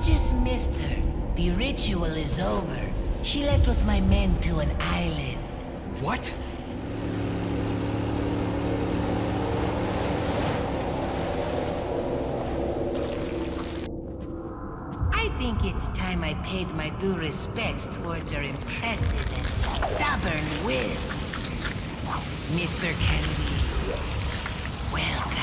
just missed her. The ritual is over. She left with my men to an island. What? I think it's time I paid my due respects towards your impressive and stubborn will. Mr. Kennedy, welcome.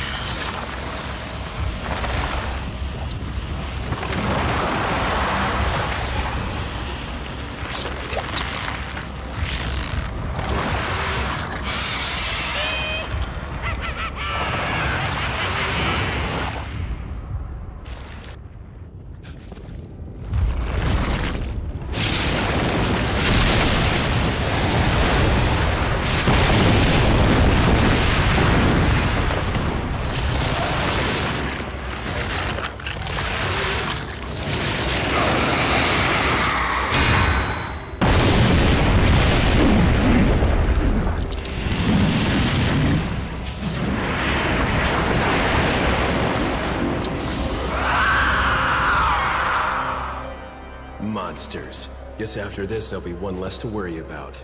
Monsters. Guess after this, there'll be one less to worry about.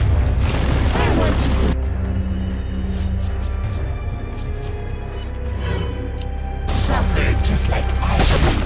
I want you to suffer just like I do.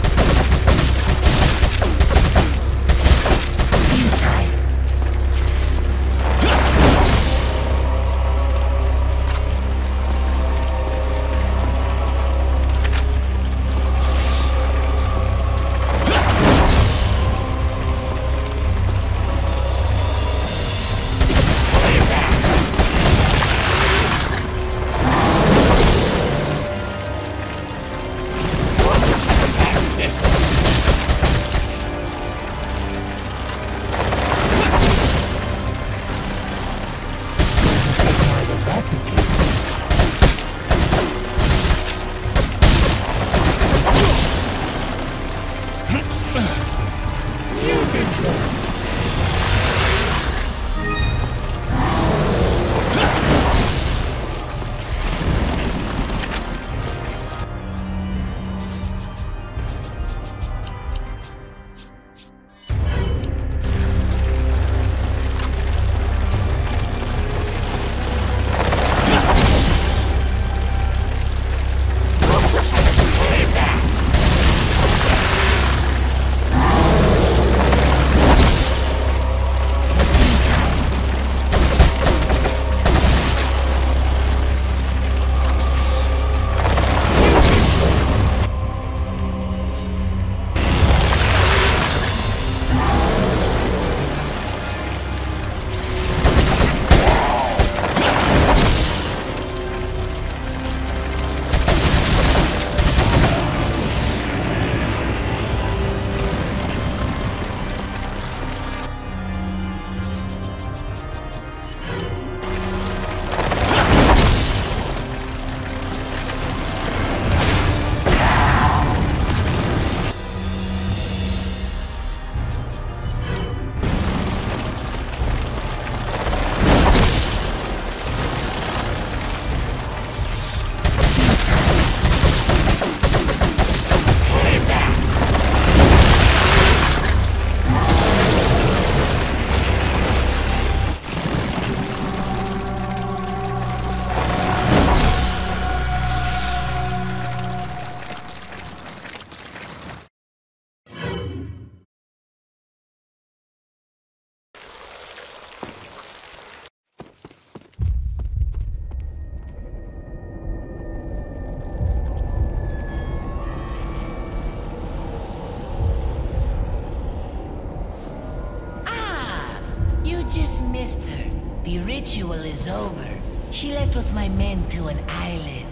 You just missed her. The ritual is over. She left with my men to an island.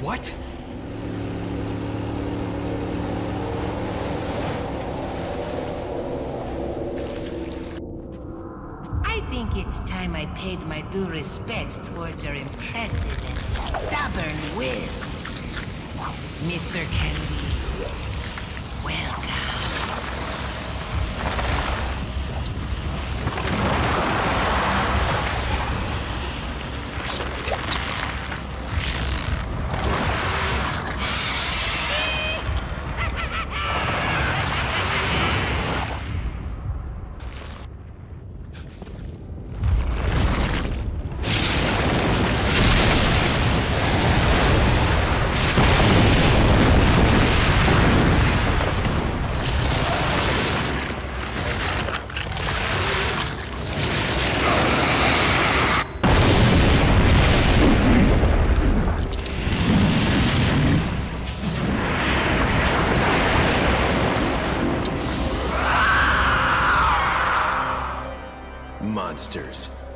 What? I think it's time I paid my due respects towards your impressive and stubborn will. Mr. Kennedy, welcome.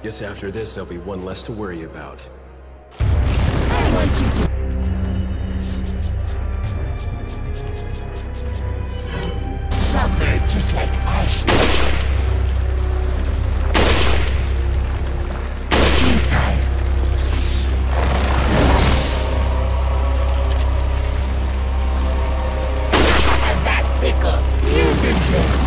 Guess after this, there'll be one less to worry about. I want you to... suffer just like Ashley. That tickle, you deserve.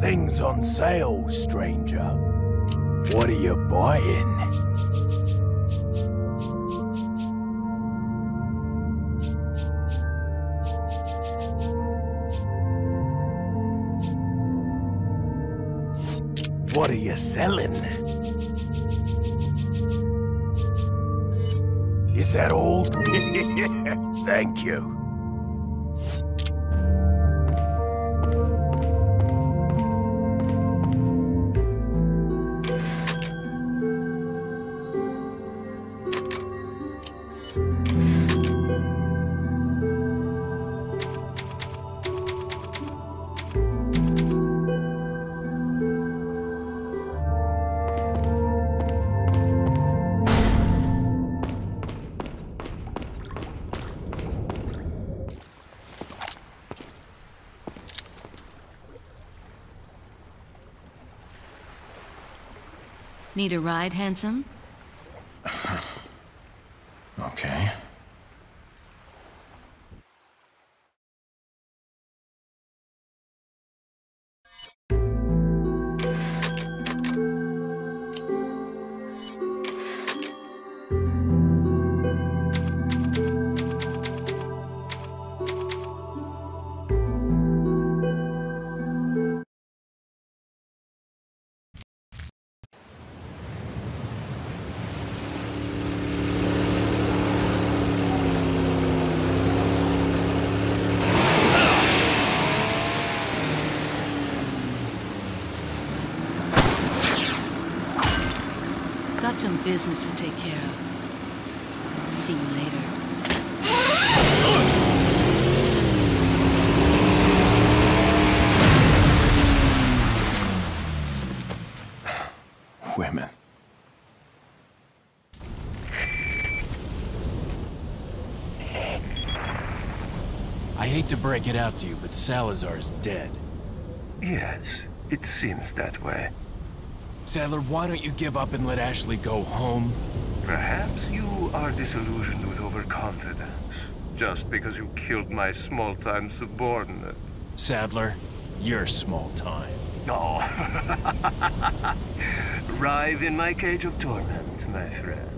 Things on sale, stranger. What are you buying? What are you selling? Is that all? Thank you. Need a ride, handsome? Okay. Some business to take care of. See you later. Women. I hate to break it out to you, but Salazar is dead. Yes, it seems that way. Saddler, why don't you give up and let Ashley go home? Perhaps you are disillusioned with overconfidence, just because you killed my small-time subordinate. Saddler, you're small-time. No. Arrive in my cage of torment, my friend.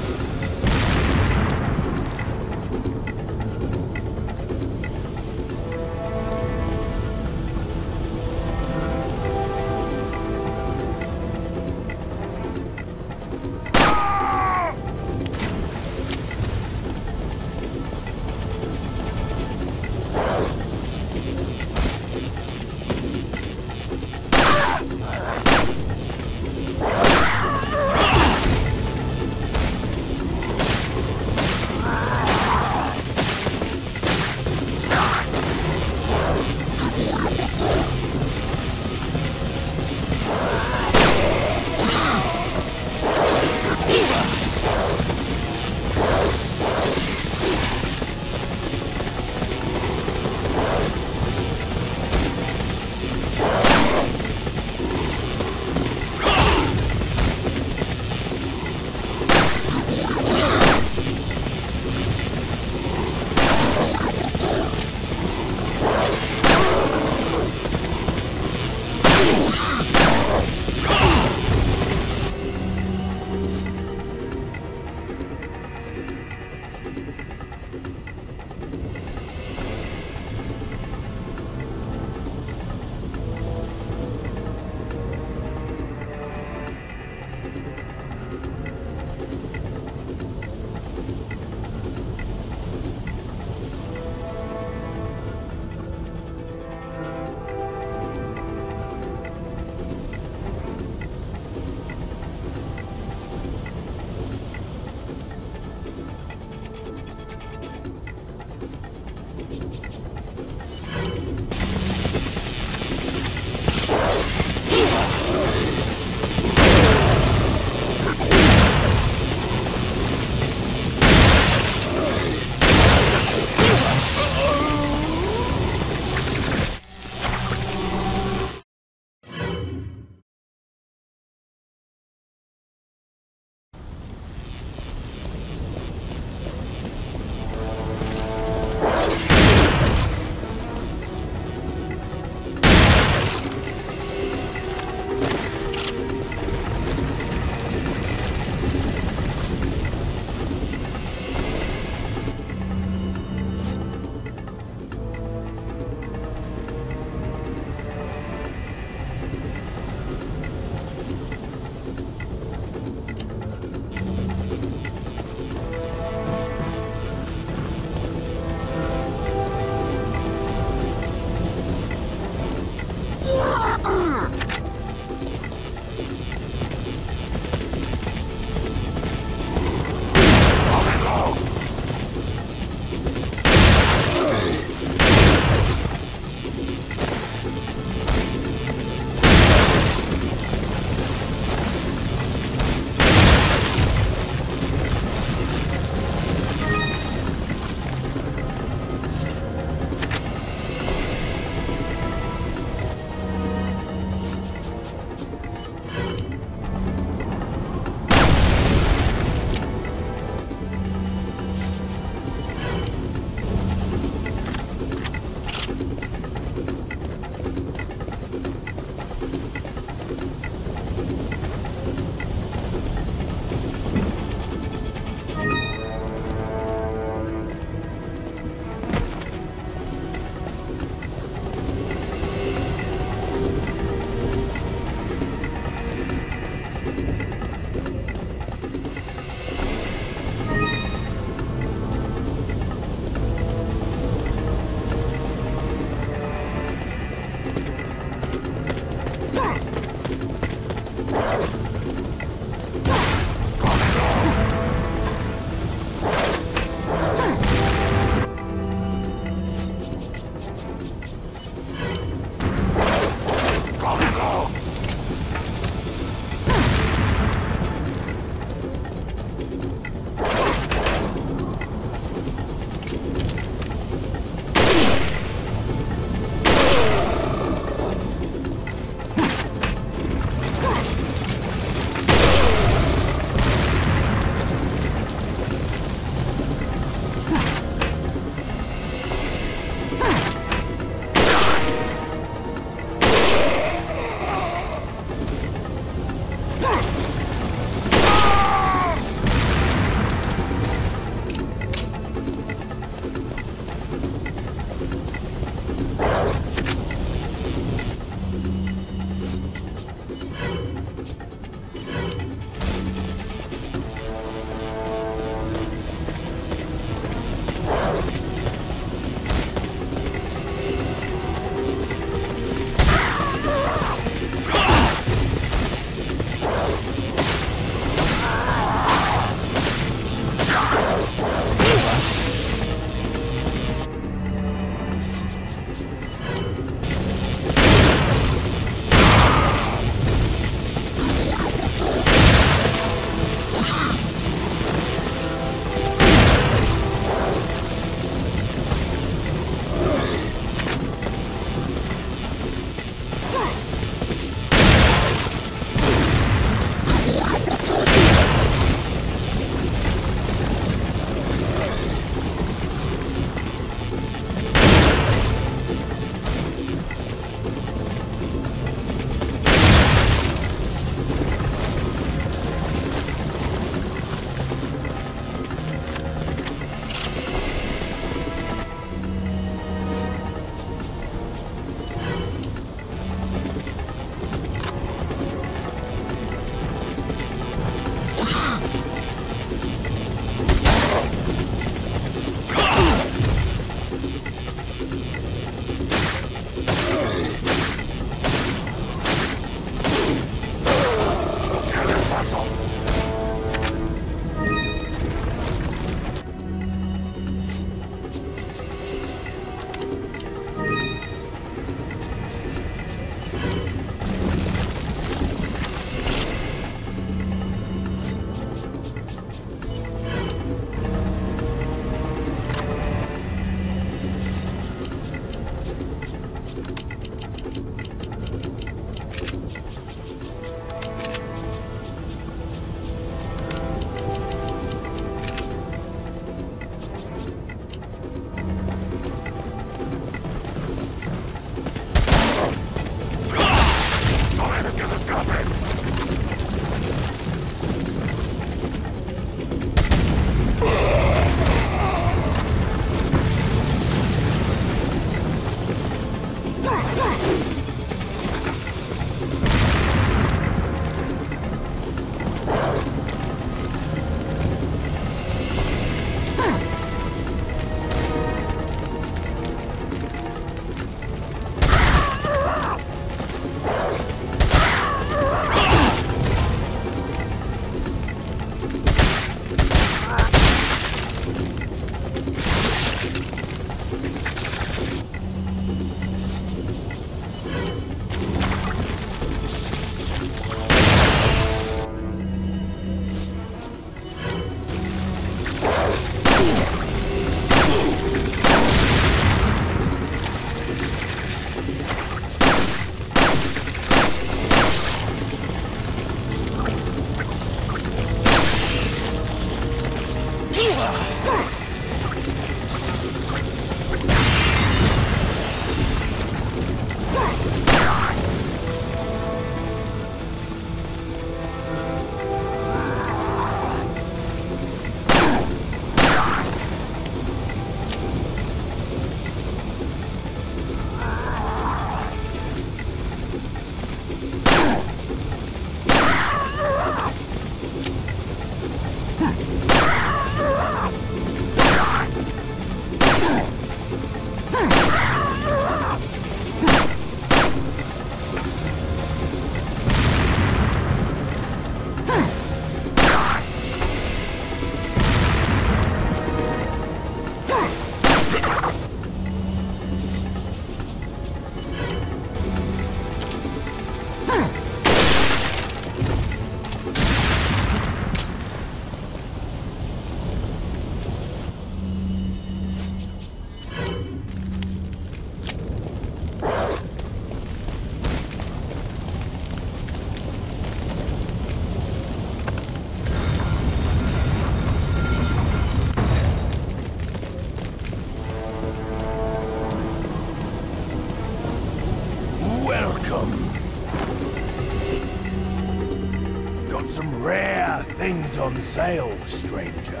got some rare things on sale, stranger.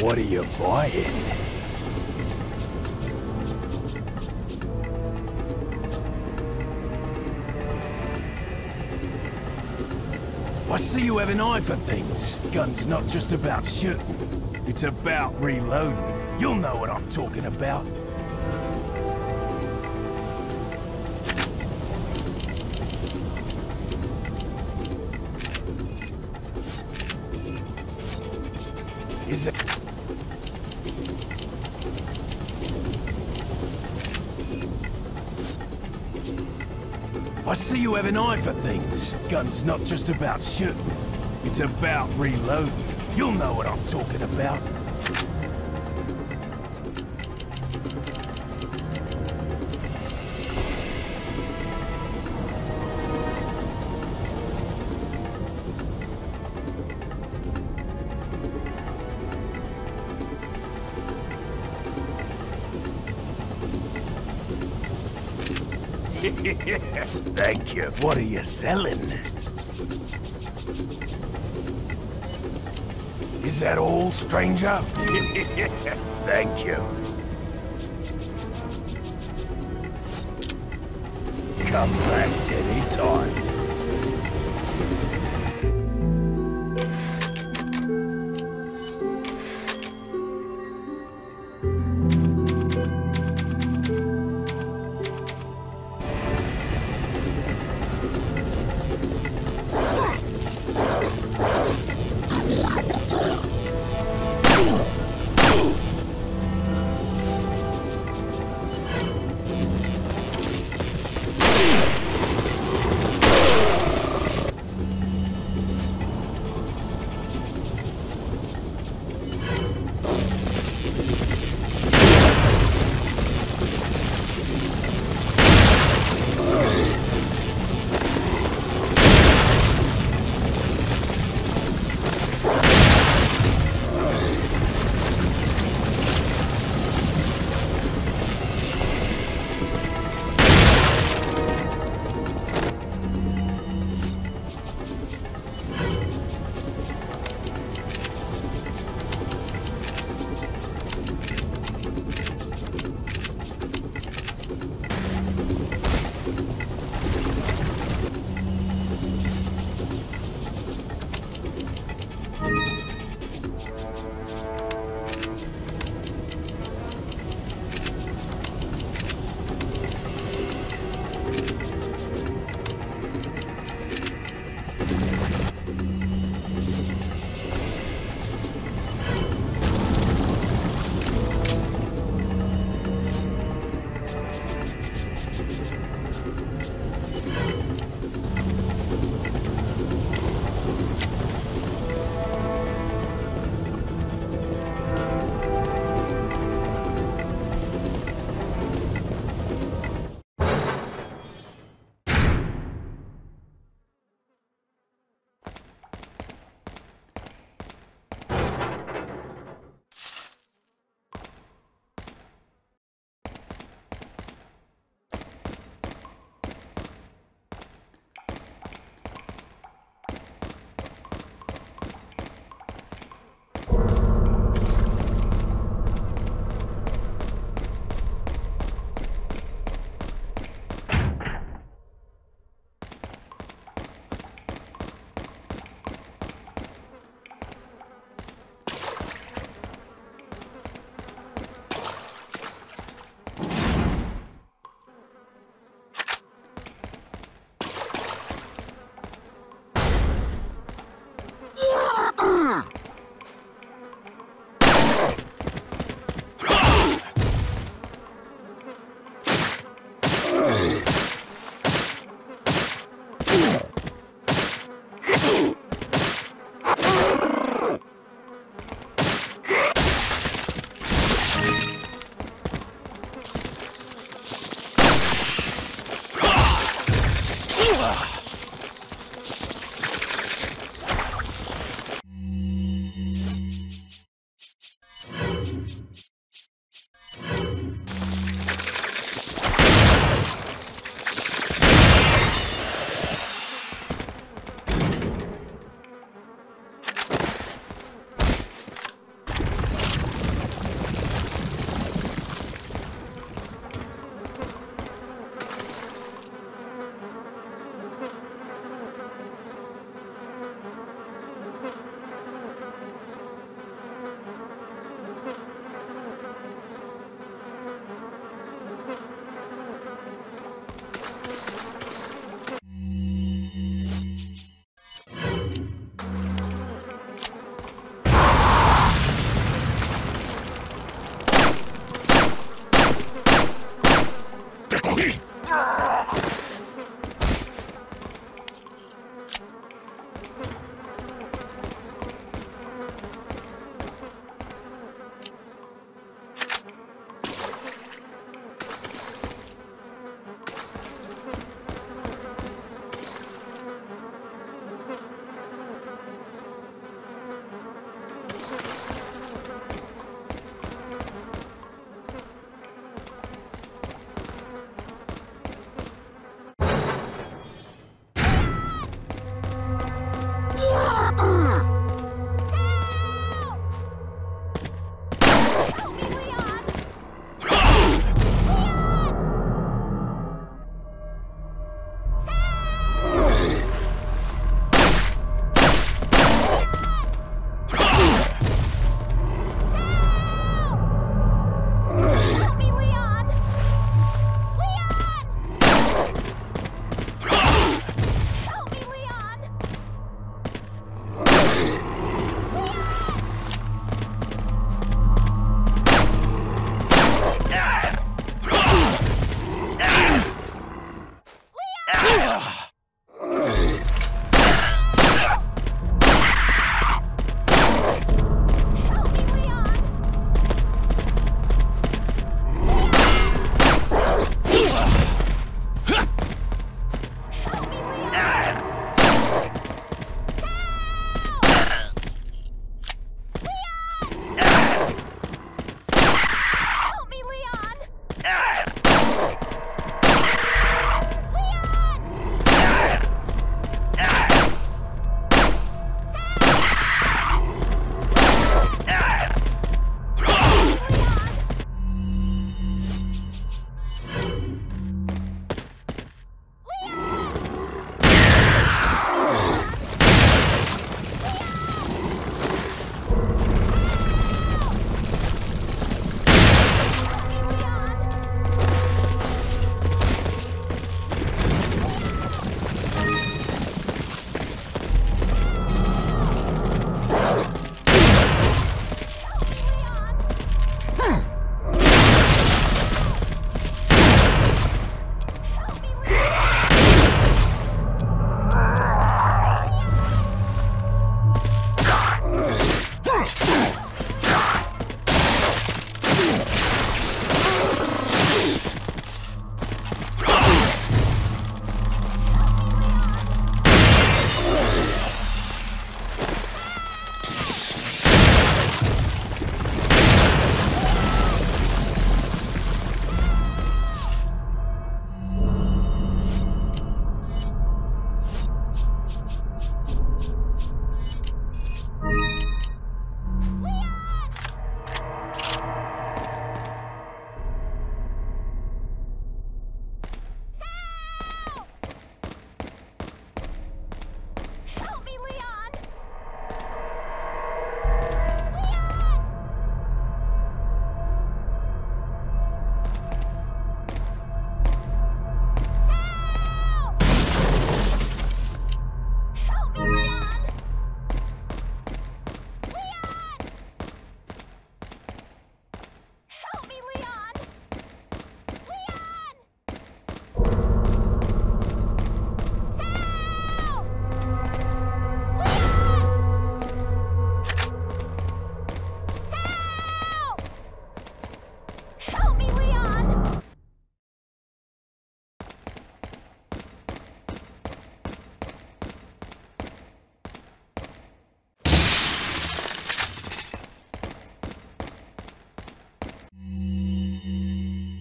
What are you buying? I see you have an eye for things. Gun's not just about shooting, it's about reloading. You'll know what I'm talking about. Is it? I see you have an eye for things. Gun's not just about shooting, it's about reloading. You'll know what I'm talking about. Thank you. What are you selling? Is that all, stranger? Thank you. Come back any time.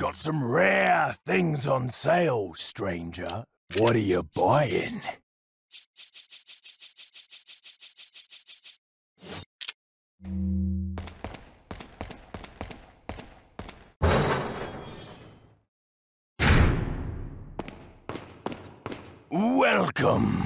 got some rare things on sale, stranger. What are you buying? Welcome.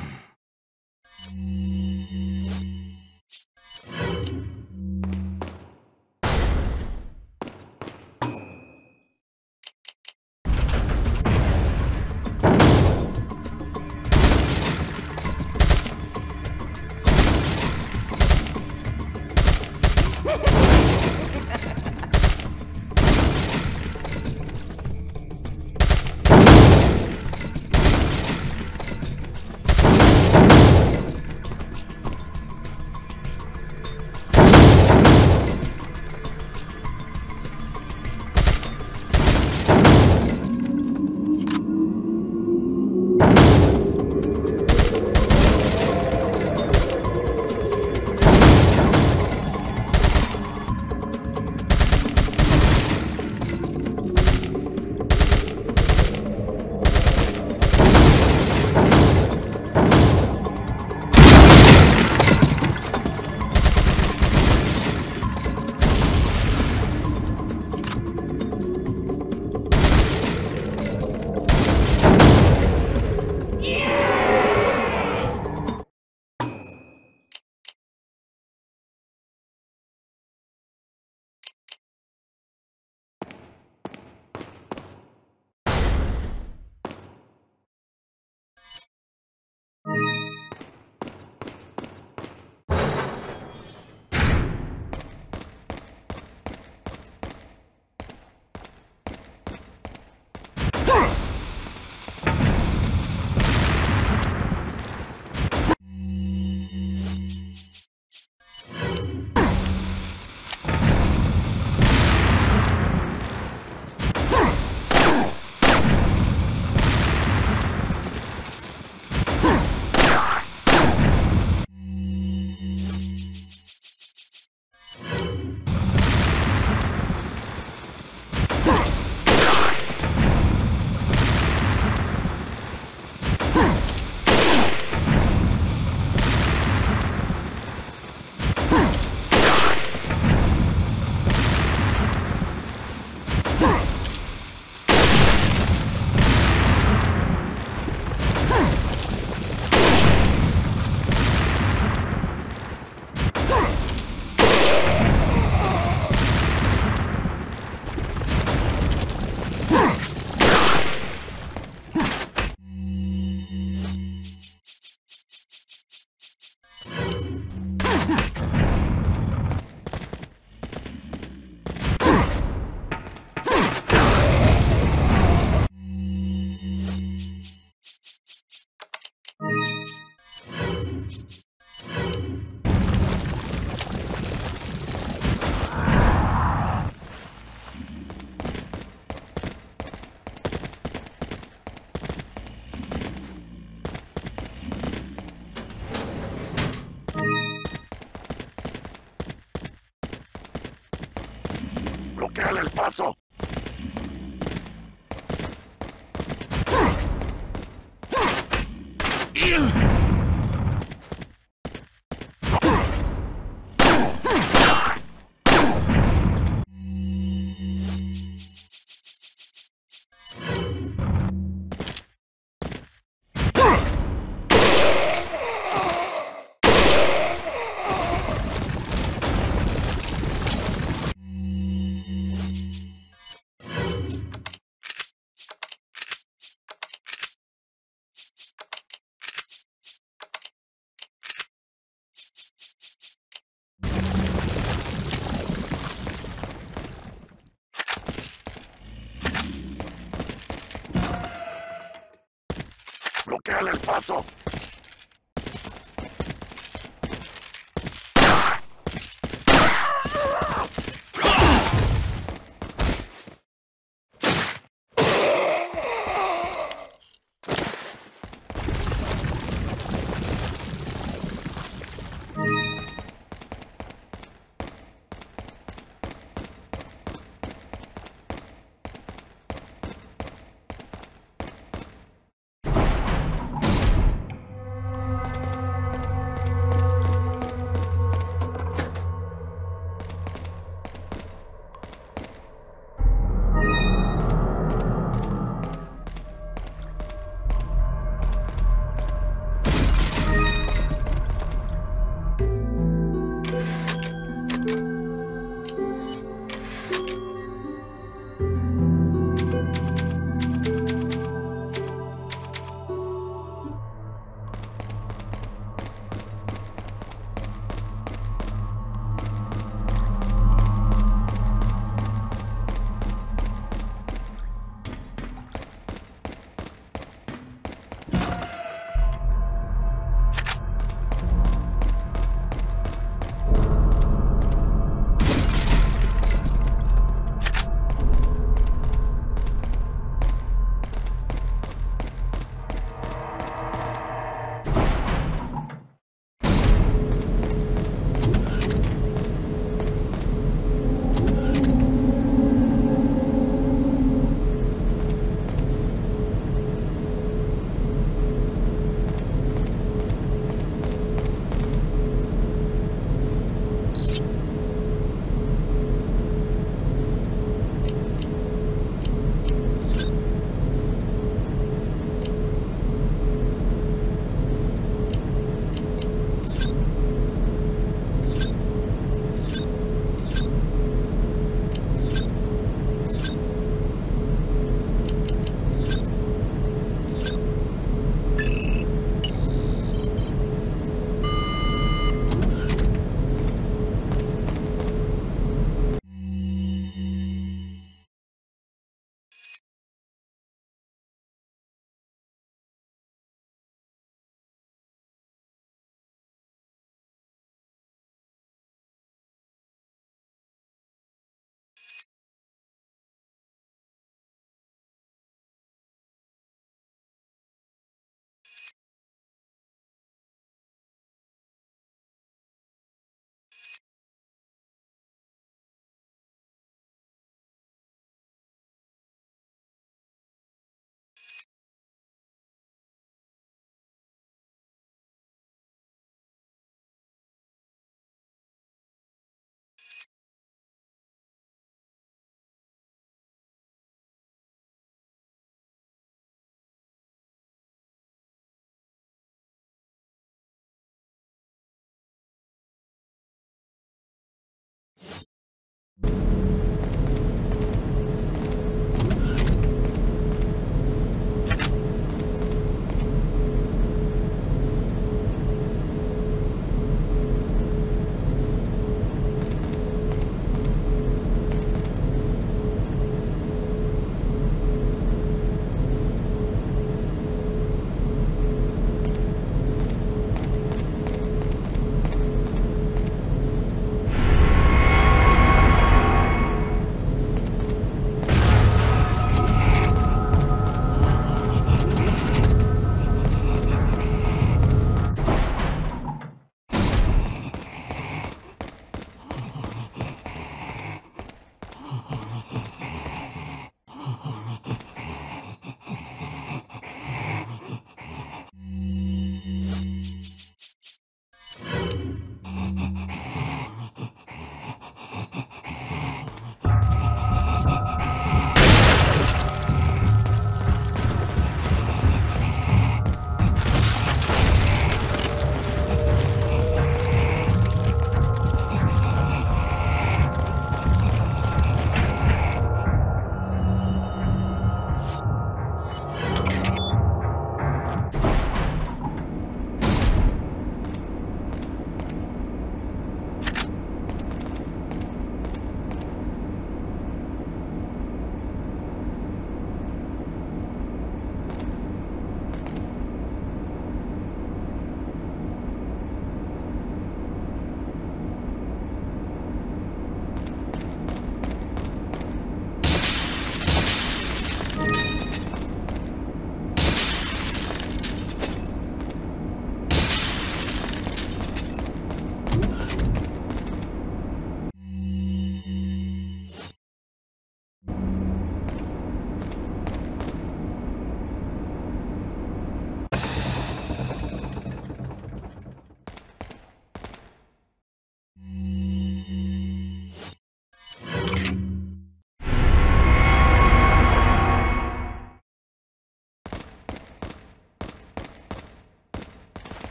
¡Bloqueale el paso!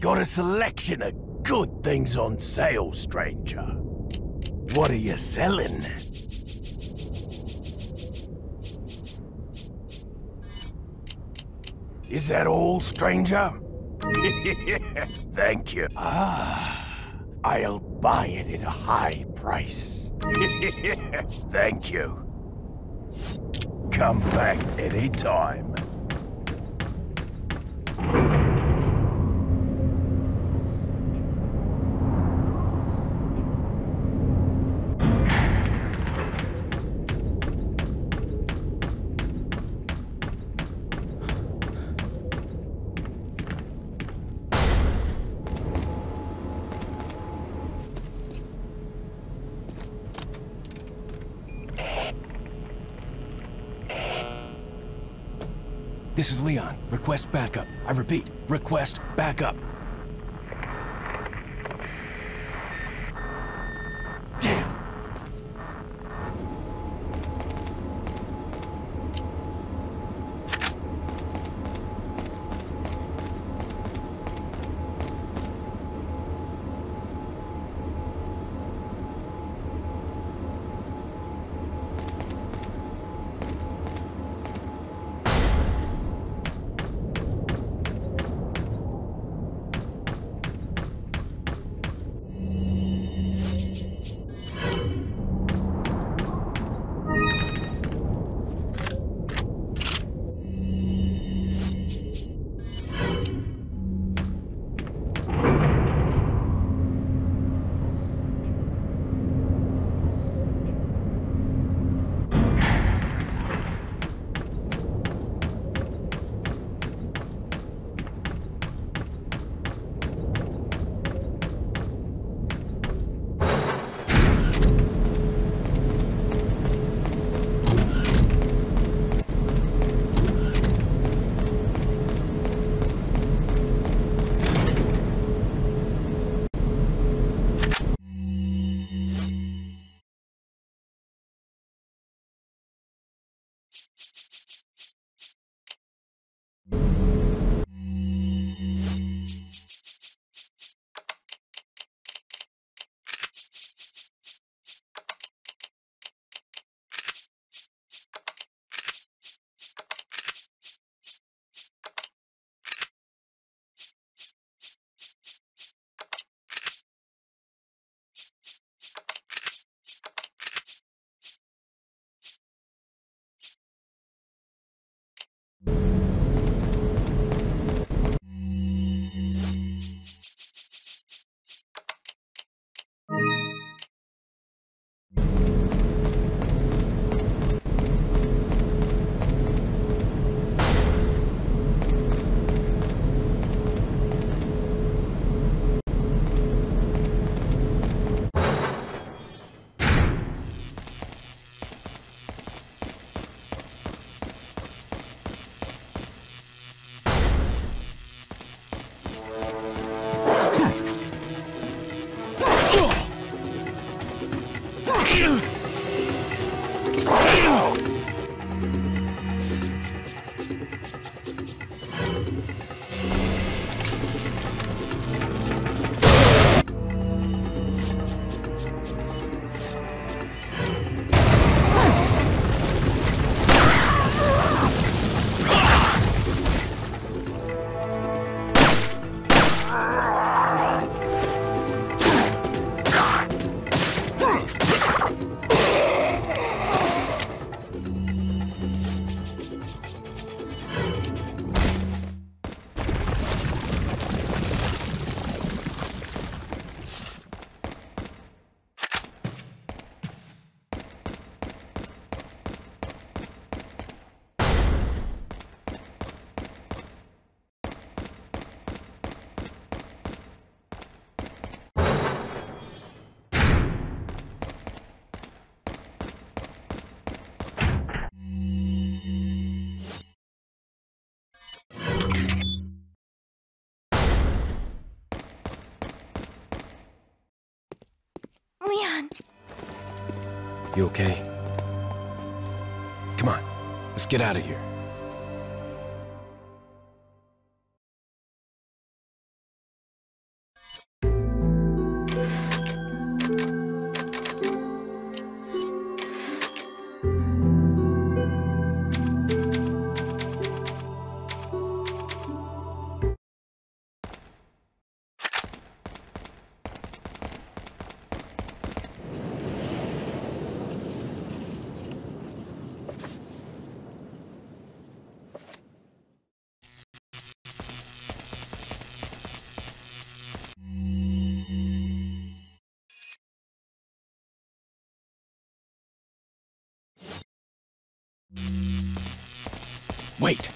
Got a selection of good things on sale, stranger. What are you selling? Is that all, stranger? Thank you. Ah, I'll buy it at a high price. Thank you. Come back any time. This is Leon. Request backup. I repeat, request backup. Leon! You okay? Come on, let's get out of here. Wait!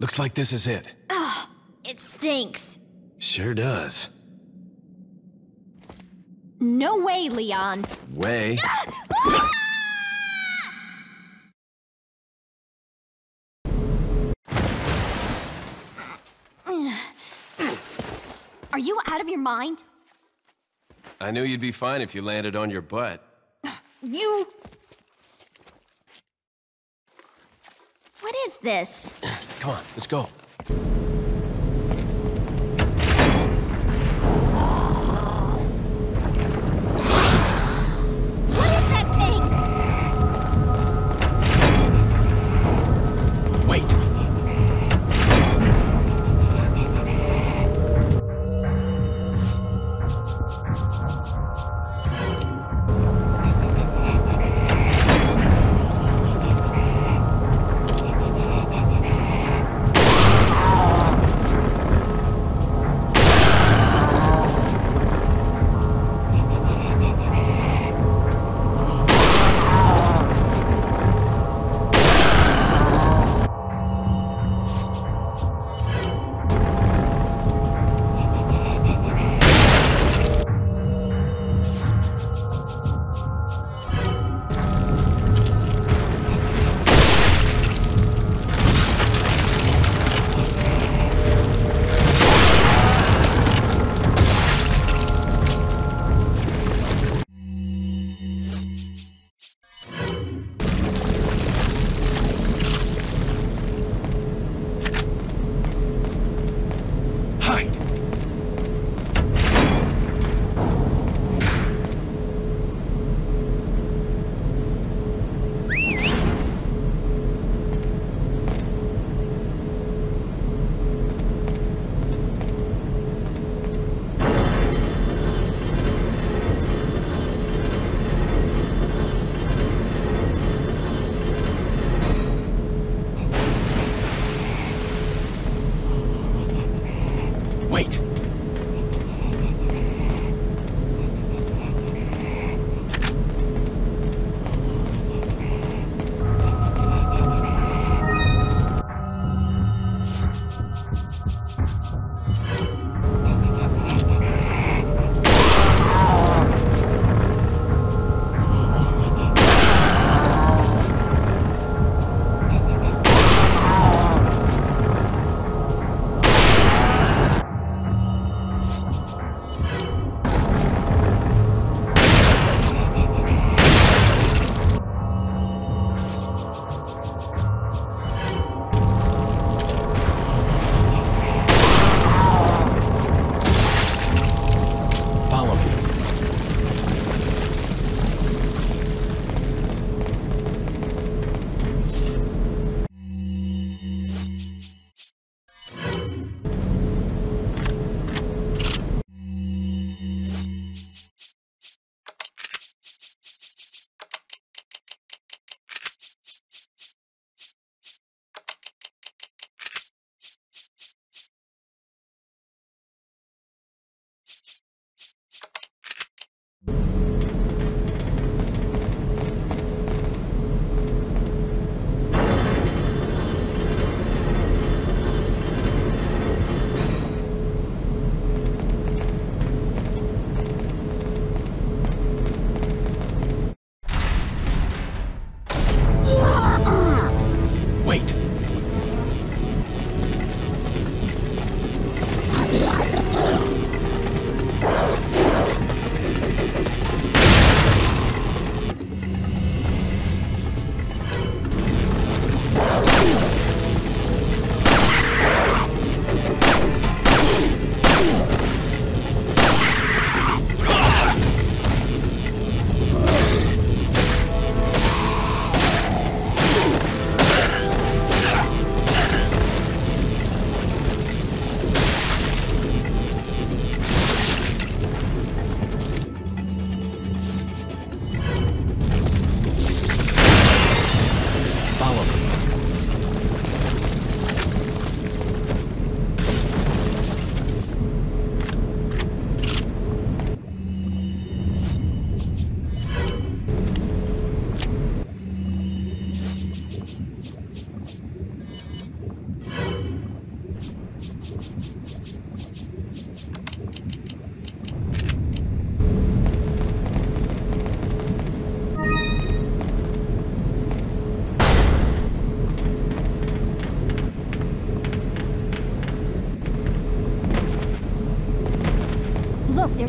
Looks like this is it. Ugh, it stinks. Sure does. No way, Leon. Way? Are you out of your mind? I knew you'd be fine if you landed on your butt. You... What is this? Come on, let's go.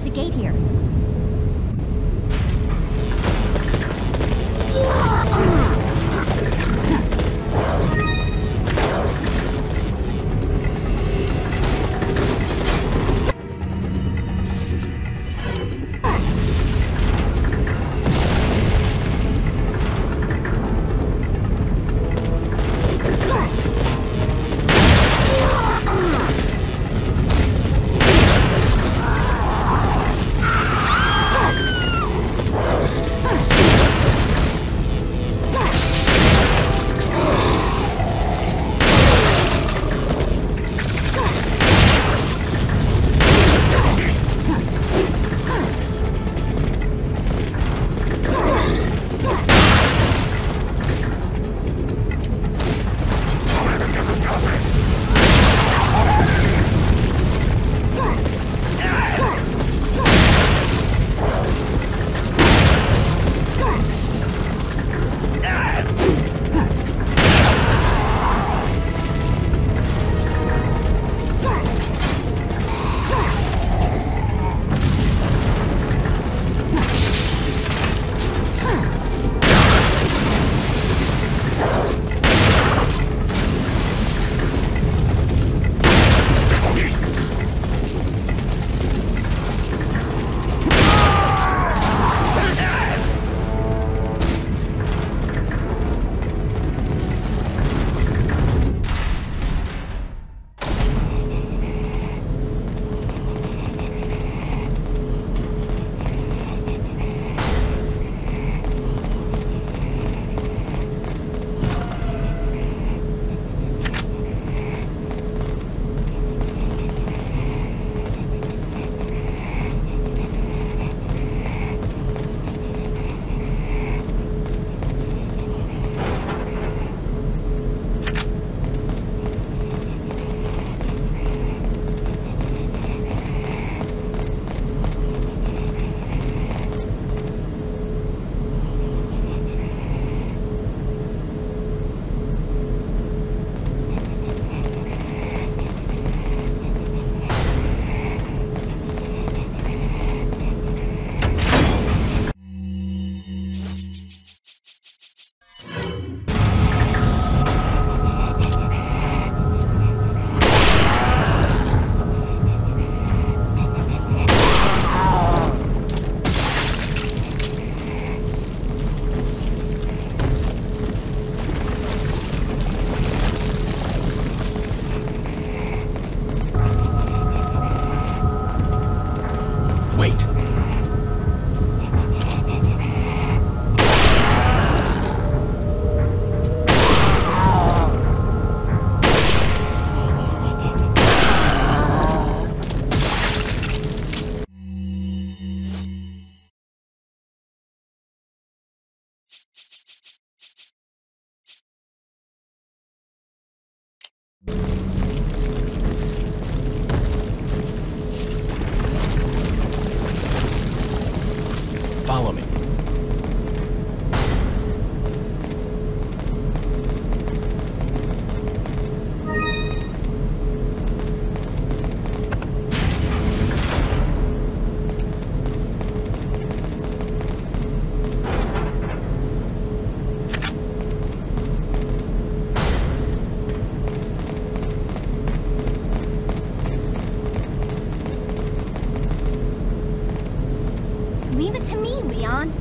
a gate here. Leave it to me, Leon.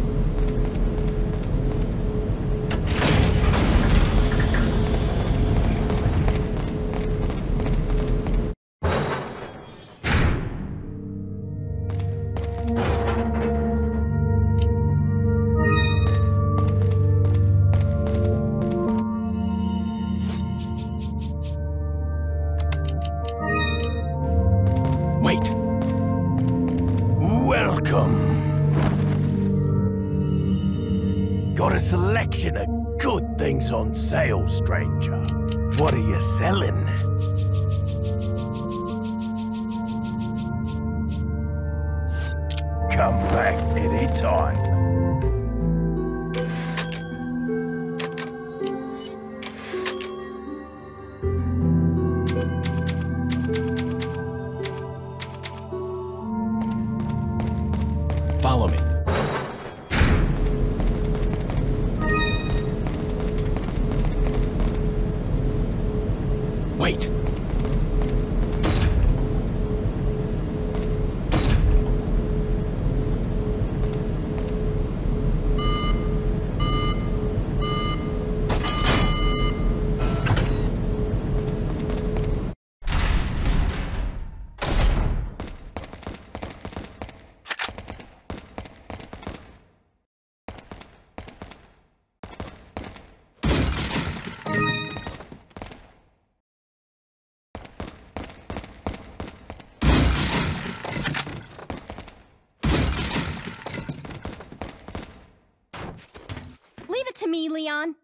Of good things on sale, stranger. What are you selling? Come back anytime. to me, Leon.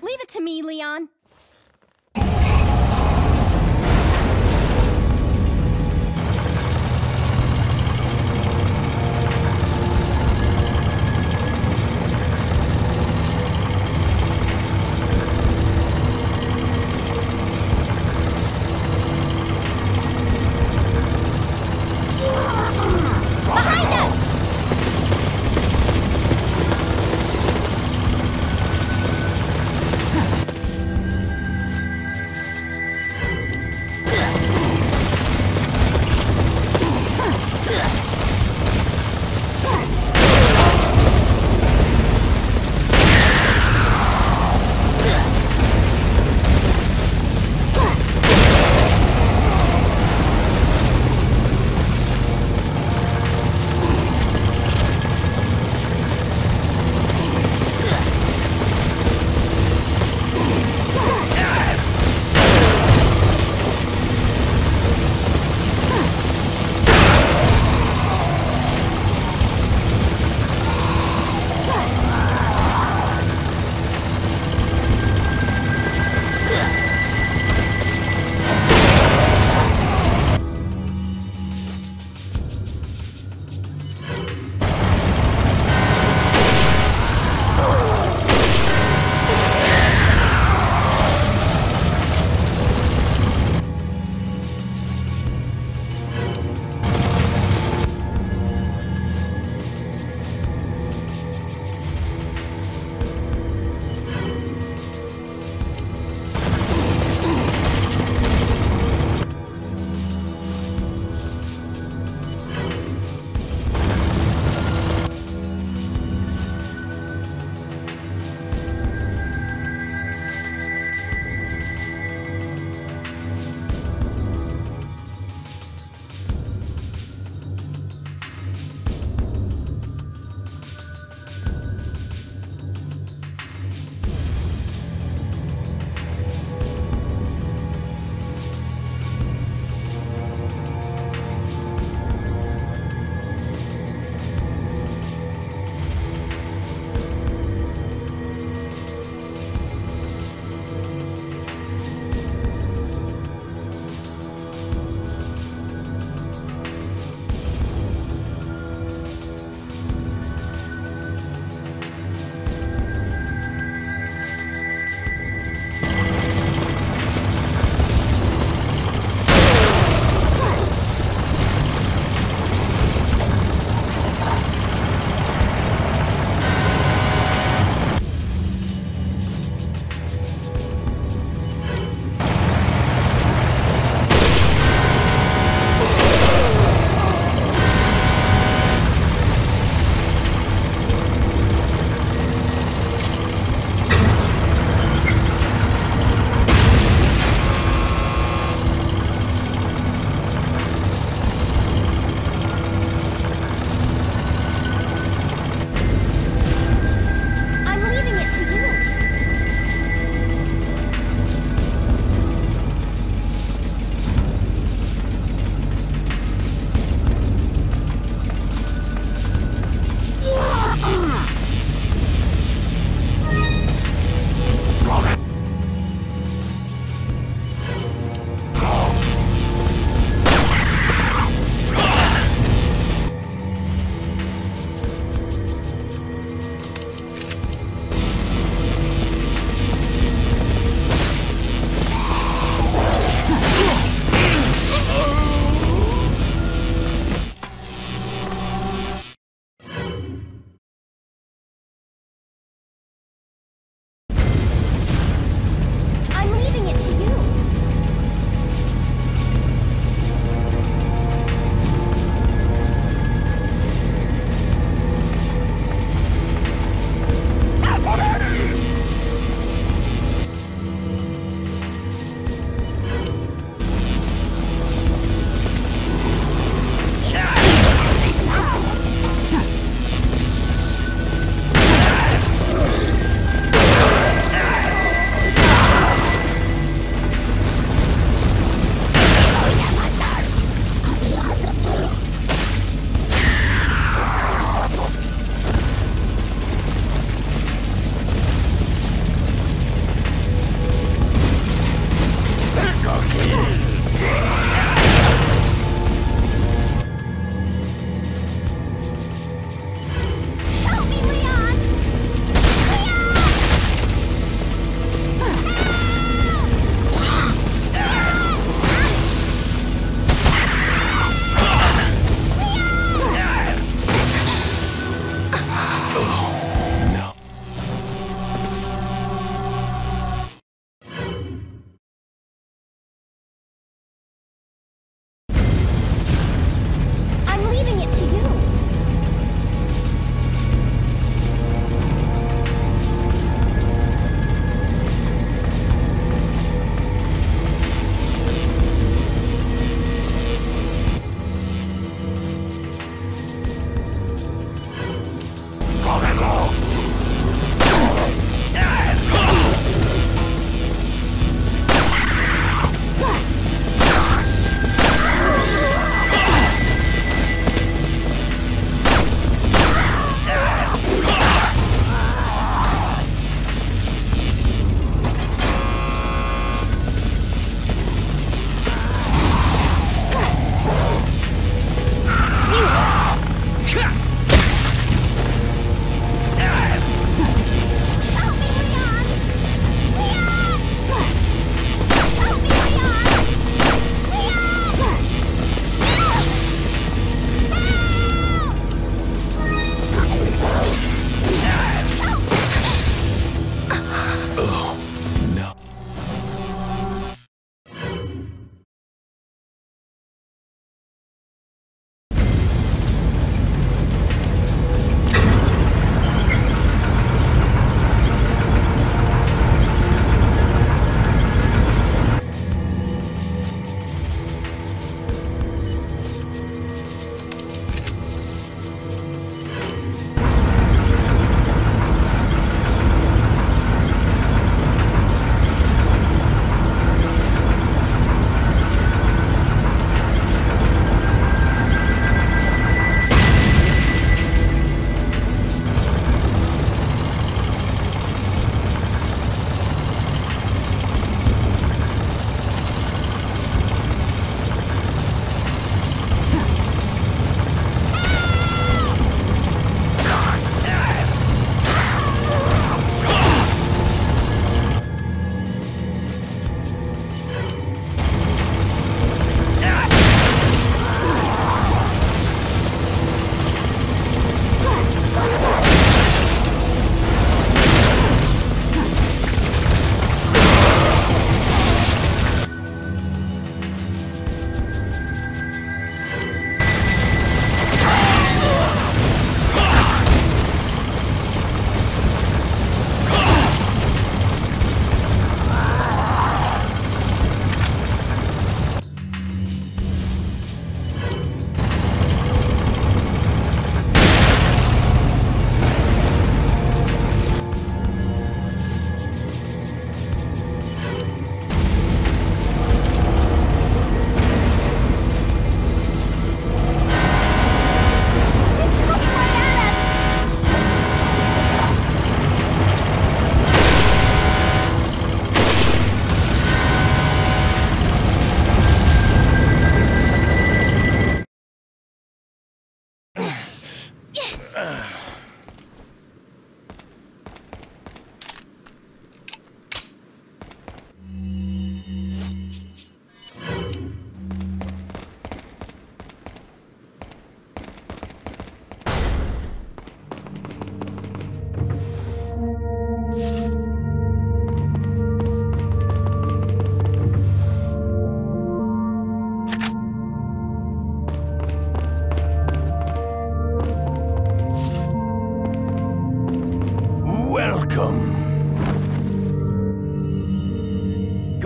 Leave it to me, Leon.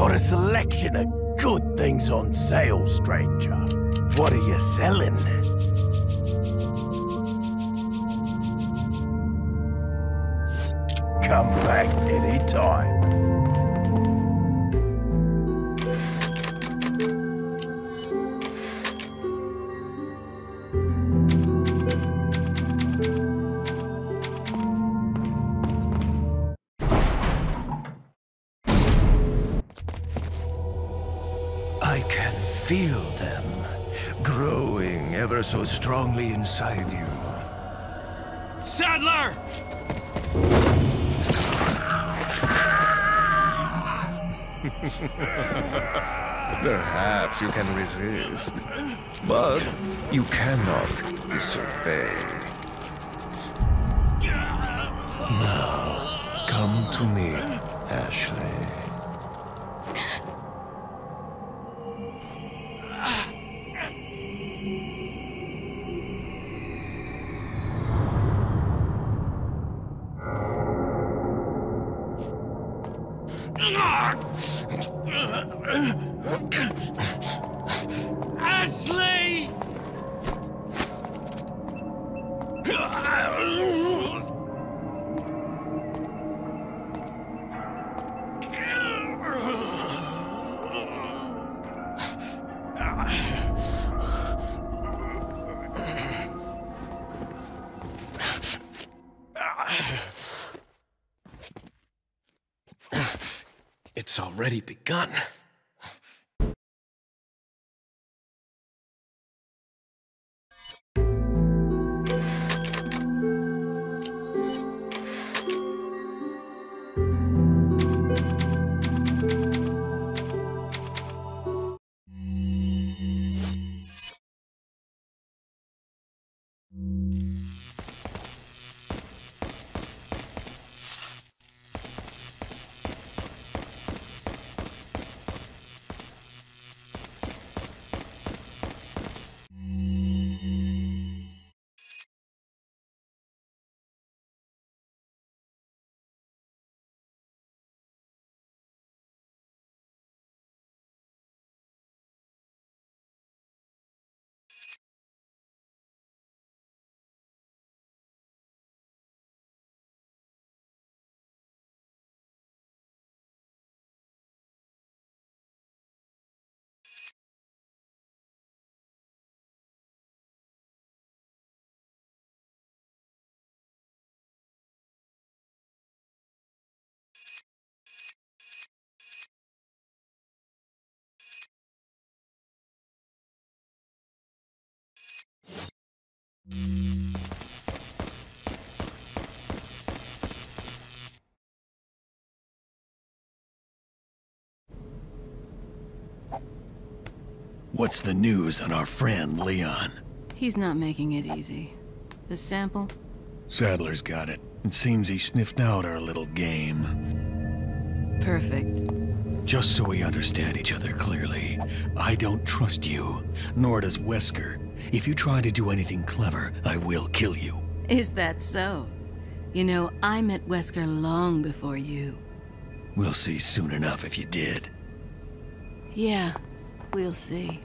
Got a selection of good things on sale, stranger. What are you selling? Come back any time. Feel them, growing ever so strongly inside you. Saddler! Perhaps you can resist, but you cannot disobey. Now, come to me, Ashley. Ashley! It's already begun. What's the news on our friend, Leon? He's not making it easy. The sample? Saddler's got it. It seems he sniffed out our little game. Perfect. Just so we understand each other clearly, I don't trust you, nor does Wesker. If you try to do anything clever, I will kill you. Is that so? You know, I met Wesker long before you. We'll see soon enough if you did. Yeah, we'll see.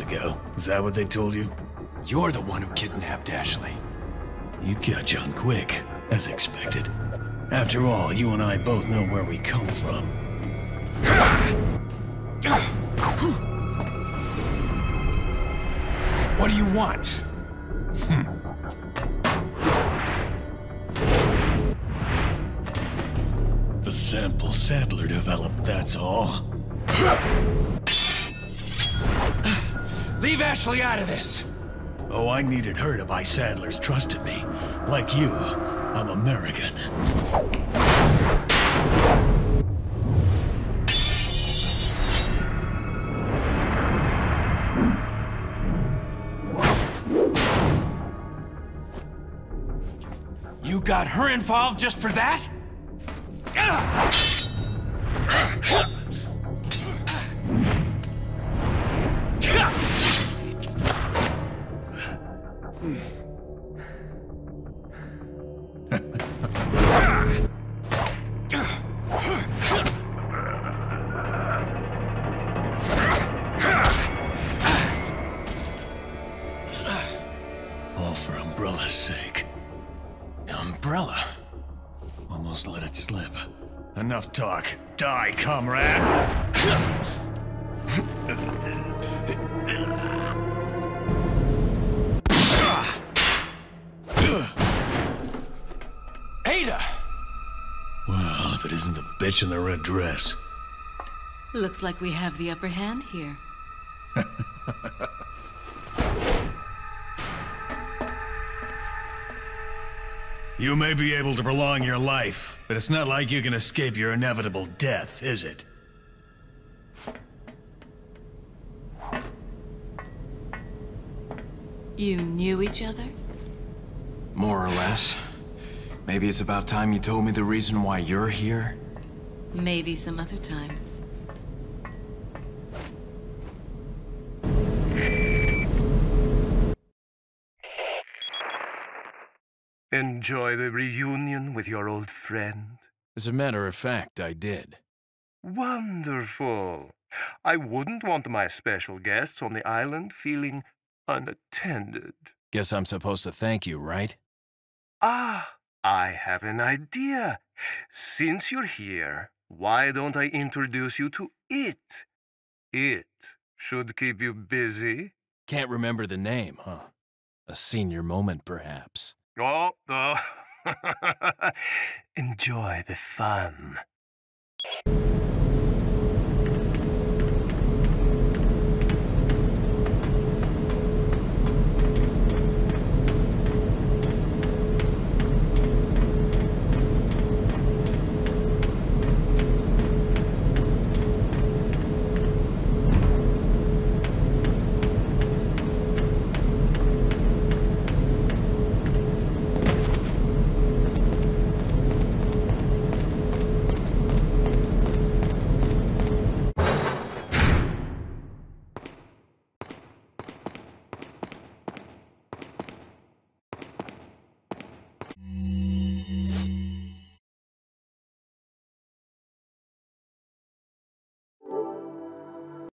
Ago. Is that what they told you? You're the one who kidnapped Ashley. You got John quick, as expected. After all, you and I both know where we come from. What do you want? The sample Saddler developed, that's all. Leave Ashley out of this! Oh, I needed her to buy Saddler's trust in me. Like you, I'm American. You got her involved just for that? umbrella's sake. Umbrella? Almost let it slip. Enough talk. Die, comrade! Ada! Well, if it isn't the bitch in the red dress. Looks like we have the upper hand here. You may be able to prolong your life, but it's not like you can escape your inevitable death, is it? You knew each other? More or less. Maybe it's about time you told me the reason why you're here. Maybe some other time. Enjoy the reunion with your old friend? As a matter of fact, I did. Wonderful. I wouldn't want my special guests on the island feeling unattended. Guess I'm supposed to thank you, right? Ah, I have an idea. Since you're here, why don't I introduce you to it? It should keep you busy. Can't remember the name, huh? A senior moment, perhaps. Oh. Enjoy the fun.